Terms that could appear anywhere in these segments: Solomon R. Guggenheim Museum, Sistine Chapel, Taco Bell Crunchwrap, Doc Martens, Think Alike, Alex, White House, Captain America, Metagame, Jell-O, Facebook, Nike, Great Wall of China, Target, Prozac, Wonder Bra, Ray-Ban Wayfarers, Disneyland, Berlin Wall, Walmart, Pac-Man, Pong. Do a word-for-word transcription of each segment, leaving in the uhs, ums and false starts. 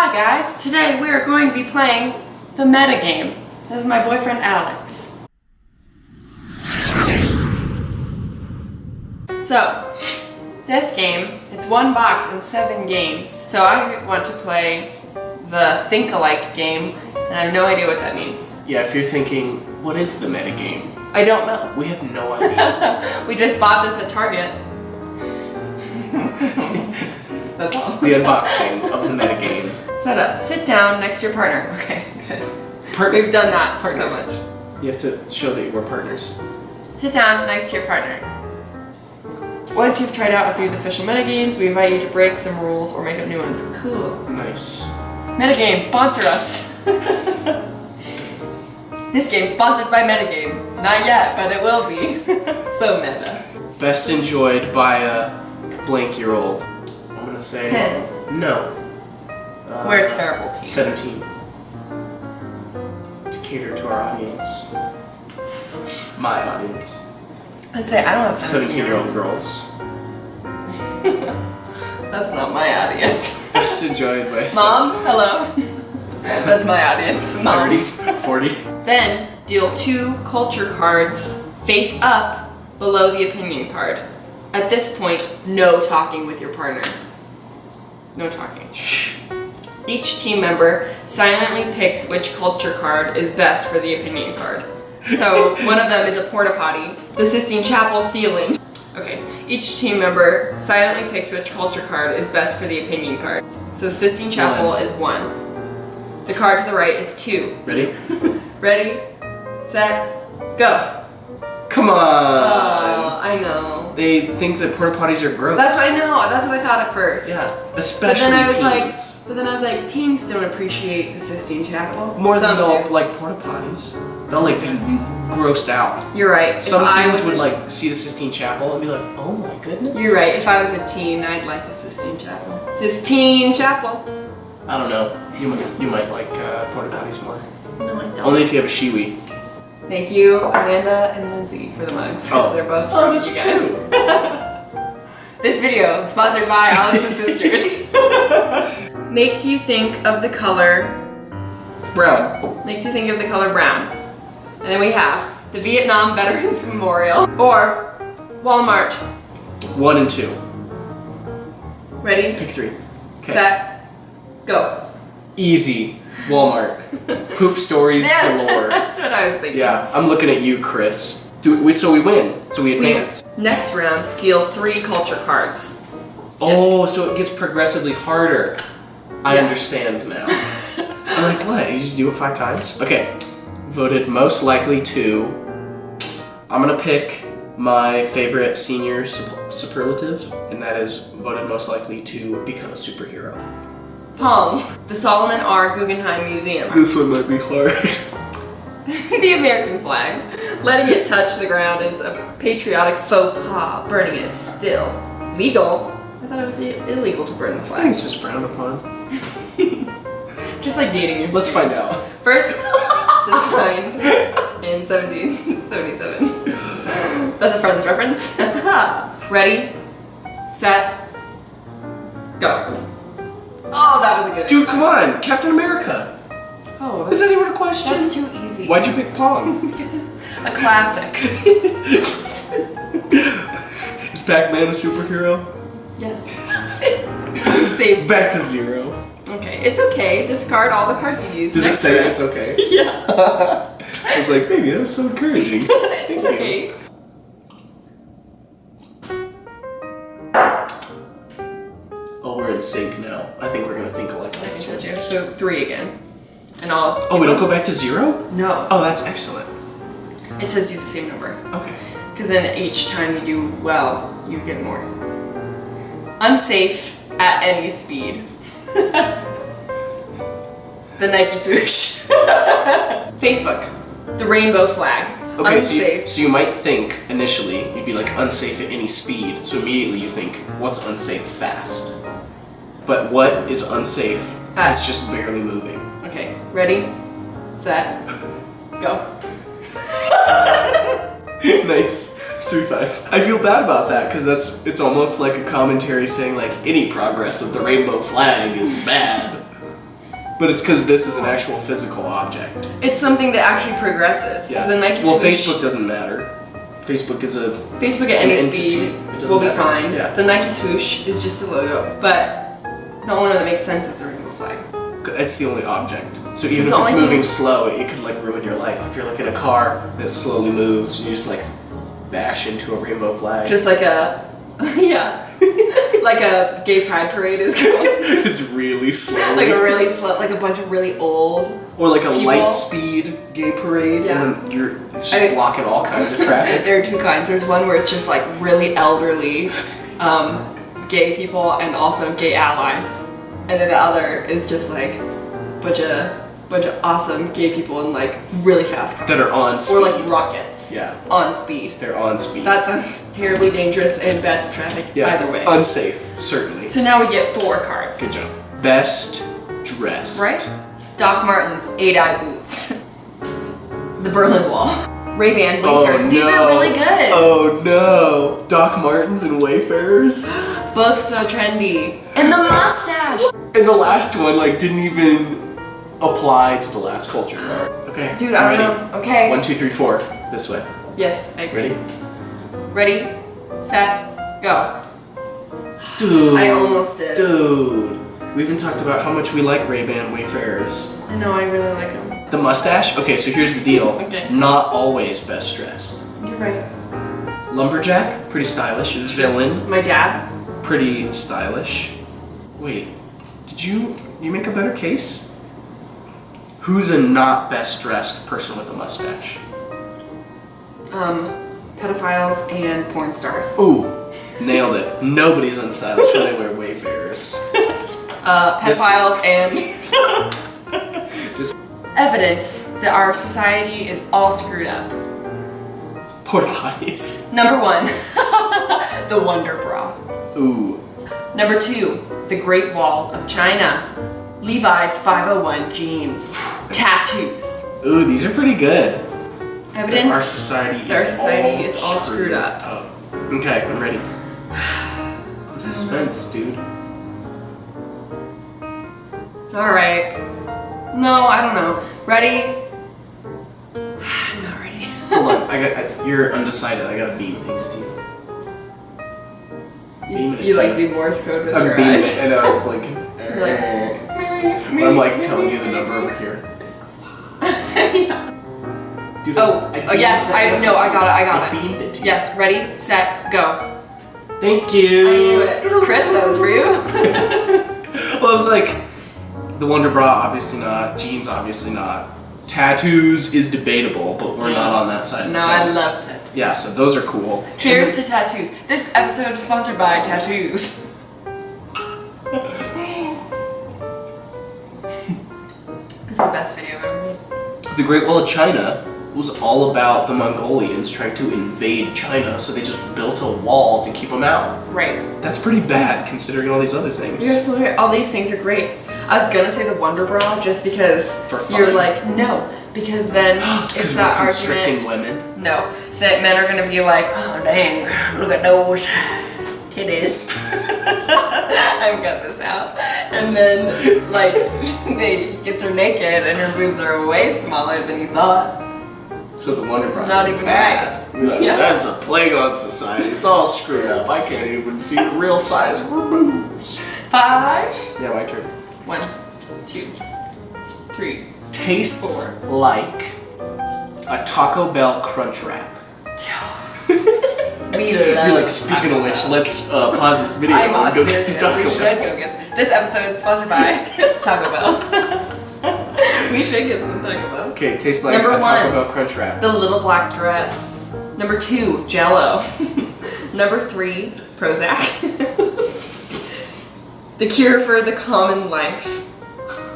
Hi guys, today we are going to be playing the metagame. This is my boyfriend Alex. So, this game, it's one box and seven games. So I want to play the think-alike game, and I have no idea what that means. Yeah, if you're thinking, what is the metagame? I don't know. We have no idea. We just bought this at Target. That's all. The unboxing of the metagame. Set up. Sit down next to your partner. Okay, good. Partner. We've done that partner. So much. You have to show that we're partners. Sit down next to your partner. Once you've tried out a few of the official metagames, we invite you to break some rules or make up new ones. Cool. Nice. Metagame, sponsor us. This game's sponsored by Metagame. Not yet, but it will be. So meta. Best enjoyed by a blank year old. I'm gonna say ten. No. Uh, We're a terrible team. seventeen. To cater to our audience. My audience. I'd say I don't have seventeen. seventeen year old girls. That's not my audience. Best enjoyed by Mom, seven. Hello. That's my audience. Moms. thirty, forty. Then deal two culture cards face up below the opinion card. At this point, no talking with your partner. No talking. Shh. Each team member silently picks which culture card is best for the opinion card. So one of them is a porta potty, the Sistine Chapel ceiling. Okay. Each team member silently picks which culture card is best for the opinion card. So Sistine Chapel one. Is one. The card to the right is two. Ready? Ready, set, go. Come on. Oh, I know. They think that porta potties are gross. That's what I know. That's what I thought at first. Yeah, especially but then I was teens. Like, but then I was like, teens don't appreciate the Sistine Chapel. More Some than they'll like porta potties. They'll like be grossed out. You're right. Some if teens would a... like see the Sistine Chapel and be like, oh my goodness. You're right. If I was a teen, I'd like the Sistine Chapel. Sistine Chapel. I don't know. You might, you might like uh, porta potties more. No, I don't. Only if you have a shiwi. Thank you, Amanda and Lindsay, for the mugs. Oh, they're both. Oh, that's you guys. True. This video, sponsored by Alex's sisters, makes you think of the color brown. Makes you think of the color brown. And then we have the Vietnam Veterans Memorial or Walmart. One and two. Ready? Pick three. Okay. Set. Go. Easy. Walmart. Poop stories yeah, galore. That's what I was thinking. Yeah, I'm looking at you, Chris. Do we, so we win. So we advance. Next round, deal three culture cards. Oh, yes. So it gets progressively harder. Yeah. I understand now. I'm like, what? You just do it five times? Okay. Voted most likely to. I'm gonna pick my favorite senior super superlative, and that is voted most likely to become a superhero. Pong, the Solomon R. Guggenheim Museum. This one might be hard. The American flag. Letting it touch the ground is a patriotic faux pas. Burning it is still legal. I thought it was illegal to burn the flag. It's just frowned upon. Just like dating your Let's students. Find out. First design in seventeen seventy-seven. That's a Friends reference. Ready, set, go. Oh, that was a good Dude, one. Come on! Captain America! Oh, that's... Is that even a question? That's too easy. Why'd you pick Pong? It's a classic. Is Pac-Man a superhero? Yes. Save. Back to zero. Okay, it's okay. Discard all the cards you use. Does Next it say round. It's okay? Yeah. I was like, baby, that was so encouraging. It's Thank okay. You. Sync now. I think we're gonna think alike. I think so too. So three again, and I'll. Oh, we don't go back to zero? No. Oh, that's excellent. It says use the same number. Okay. Because then each time you do well, you get more. Unsafe at any speed. The Nike swoosh. Facebook. The rainbow flag. Okay, unsafe. So, you, so you might think initially you'd be like unsafe at any speed. So immediately you think, what's unsafe fast? But what is unsafe? Ah. It's just barely moving. Okay, ready, set, go. Nice, three, five. I feel bad about that because that's it's almost like a commentary saying like any progress of the rainbow flag is bad. But it's because this is an actual physical object. It's something that actually progresses. Yeah. The Nike well, swoosh. Facebook doesn't matter. Facebook is a Facebook at any speed will be fine. Yeah. The Nike swoosh is just a logo, but the only one that makes sense is a rainbow flag. It's the only object. So even it's if it's moving thing. slow, it could like ruin your life. If you're like in a car that slowly moves, you just like bash into a rainbow flag. Just like a yeah. Like a gay pride parade is going. It's really slow. Like a really slow, like a bunch of really old. Or like a people. light speed gay parade, yeah. and then you're it's just I mean, blocking all kinds of traffic. There are two kinds. There's one where it's just like really elderly, um, gay people and also gay allies, and then the other is just like a bunch of bunch of awesome gay people in like really fast cars that are on speed. Or like rockets. Yeah. On speed. They're on speed. That sounds terribly dangerous and bad for traffic. Yeah. Either way. Unsafe, certainly. So now we get four cards. Good job. Best dressed. Right. Doc Martens eight-eye boots. The Berlin Wall. Ray-Ban Wayfarers. Oh, no. These are really good. Oh no. Doc Martens and Wayfarers. Both so trendy. And the mustache. And the last one like didn't even apply to the last culture card. Okay. Dude, I'm ready. Okay. One, two, three, four. This way. Yes, I agree. Ready? Ready, set, go. Dude. I almost did. Dude. We even talked about how much we like Ray-Ban Wayfarers. I know, I really like them. The mustache? Okay, so here's the deal. Okay. Not always best dressed. You're right. Lumberjack, pretty stylish. Villain. My dad. Pretty stylish. Wait, did you you make a better case? Who's a not best dressed person with a mustache? Um, pedophiles and porn stars. Ooh, nailed it. Nobody's unstylish when they wear Wayfarers. Uh, pedophiles this and. Evidence that our society is all screwed up. Poor bodies. Number one, the Wonder Bra. Ooh. Number two, the Great Wall of China. Levi's five oh one jeans. Tattoos. Ooh, these are pretty good. Evidence that our society is, our society all, is all screwed, screwed up. up. Oh. Okay, I'm ready. The suspense, dude. All right. No, I don't know. Ready? I'm not ready. Hold on, I got. I, you're undecided. I gotta beat these two. You, you like do Morse code with I'm your beating eyes. It, and I'm blinking. Like, I'm like telling you the number over here. Yeah. Dude, oh, I, I oh yes, I no, I got it. I got I it. it yes, ready, set, go. Thank you. I knew it, Chris. That was for you. Well, I was like. The Wonder Bra, obviously not. Jeans, obviously not. Tattoos is debatable, but we're yeah. not on that side of no, the fence. No, I love tattoos. Yeah, so those are cool. Cheers to tattoos. This episode is sponsored by tattoos. This is the best video I've ever made. The Great Wall of China was all about the Mongolians trying to invade China, so they just built a wall to keep them out. Right. That's pretty bad, considering all these other things. You're absolutely right. All these things are great. I was gonna say the Wonder Bra just because you're like, no, because then it's that argument. Constricting women. No, that men are gonna be like, oh dang, look at those titties. I've got this out. And then, like, they gets her naked and her boobs are way smaller than you thought. So the Wonder Bra is not even bad. Right. Like, yeah. That's a plague on society. It's all screwed up. I can't even see the real size of her boobs. Five. Yeah, my turn. One, two, three. Tastes four. Like a Taco Bell Crunchwrap. We love. You're like speaking of which, let's uh, pause this video and go get some Taco Bell. We should go get some. This episode is sponsored by Taco Bell. We should get some Taco Bell. Okay, tastes like Number a Taco one, Bell Crunchwrap. The little black dress. Number two, Jell-O. Number three, Prozac. The cure for the common life.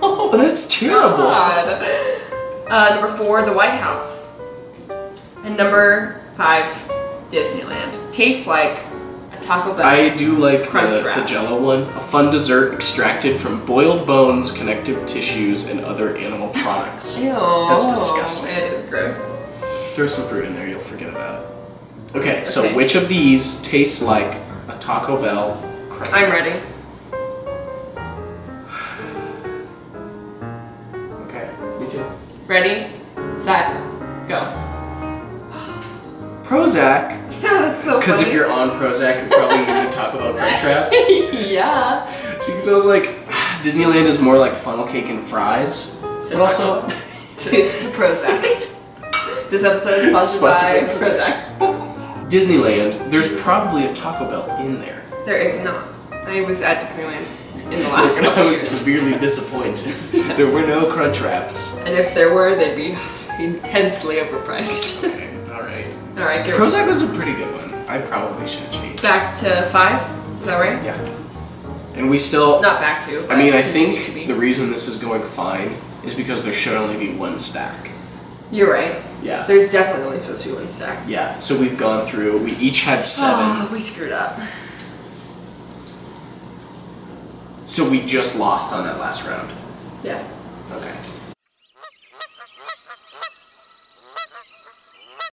Oh, that's terrible. Uh, number four, the White House. And number five, Disneyland. Tastes like a Taco Bell. I do like the, the Jell-O one. A fun dessert extracted from boiled bones, connective tissues, and other animal products. Ew. That's disgusting. It is gross. Throw some fruit in there, you'll forget about it. Okay, okay. So which of these tastes like a Taco Bell Crunchwrap? I'm ready. Me too. Ready, set, go. Prozac. Yeah, that's so funny. Because if you're on Prozac, you're probably going to Taco Bell Crunchwrap. Yeah. So because I was like, Disneyland is more like funnel cake and fries, but also to, to Prozac. This episode is sponsored by Prozac. Prozac. Disneyland. There's probably a Taco Bell in there. There is not. I was at Disneyland in the last couple I was years. Severely disappointed. Yeah. There were no Crunchwraps. And if there were, they'd be intensely overpriced. Okay, alright. Alright, get Prozac ready. Was a pretty good one. I probably should have changed. Back to five? Is that right? Yeah. And we still... Not back to. I mean, I think the reason this is going fine is because there should only be one stack. You're right. Yeah. There's definitely only supposed to be one stack. Yeah, so we've gone through. We each had seven. Oh, we screwed up. So we just lost on that last round. Yeah.